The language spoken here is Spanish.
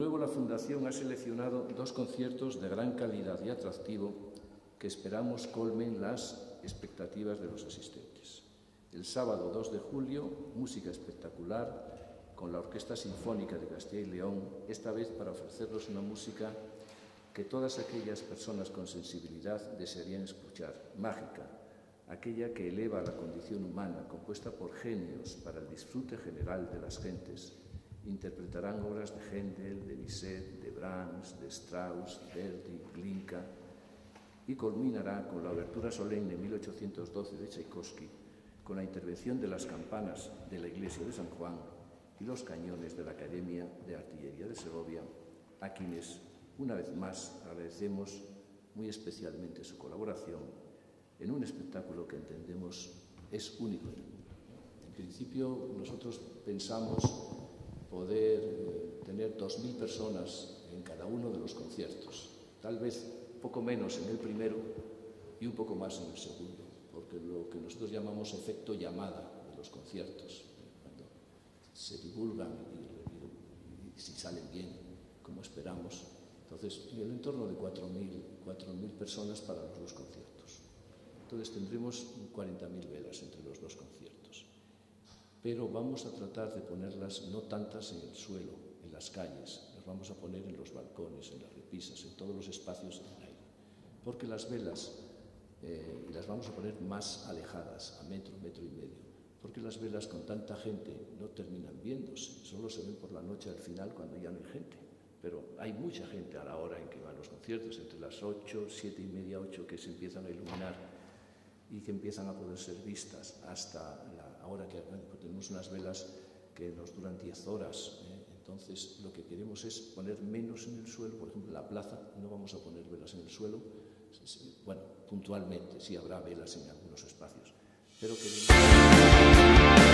Luego la Fundación ha seleccionado dos conciertos de gran calidad y atractivo que esperamos colmen las expectativas de los asistentes. El sábado 2 de julio, música espectacular con la Orquesta Sinfónica de Castilla y León, esta vez para ofrecernos una música que todas aquellas personas con sensibilidad desearían escuchar, mágica, aquella que eleva la condición humana, compuesta por genios para el disfrute general de las gentes. Interpretarán obras de Händel, de Lisette, de Brans, de Strauss, Derti, Glinka, y culminará con la obertura solemne 1812 de Tchaikovsky, con la intervención de las campanas de la Iglesia de San Juan y los cañones de la Academia de Artillería de Segovia, a quienes, una vez más, agradecemos muy especialmente su colaboración en un espectáculo que entendemos es único en el mundo. En principio, nosotros pensamos poder tener 2.000 personas en cada uno de los conciertos. Tal vez poco menos en el primero y un poco más en el segundo, porque lo que nosotros llamamos efecto llamada de los conciertos, cuando se divulgan y si salen bien, como esperamos. Entonces, en el entorno de 4.000 personas para los dos conciertos. Entonces tendremos 40.000 velas entre los dos conciertos. Pero vamos a tratar de ponerlas no tantas en el suelo, en las calles, las vamos a poner en los balcones, en las repisas, en todos los espacios del aire. Porque las velas las vamos a poner más alejadas, a metro, metro y medio. Porque las velas con tanta gente no terminan viéndose, solo se ven por la noche al final cuando ya no hay gente. Pero hay mucha gente a la hora en que van los conciertos, entre las 8, 7 y media, 8, que se empiezan a iluminar y que empiezan a poder ser vistas hasta la ahora que tenemos unas velas que nos duran 10 horas, entonces lo que queremos es poner menos en el suelo. Por ejemplo, en la plaza no vamos a poner velas en el suelo, bueno, puntualmente sí habrá velas en algunos espacios, pero que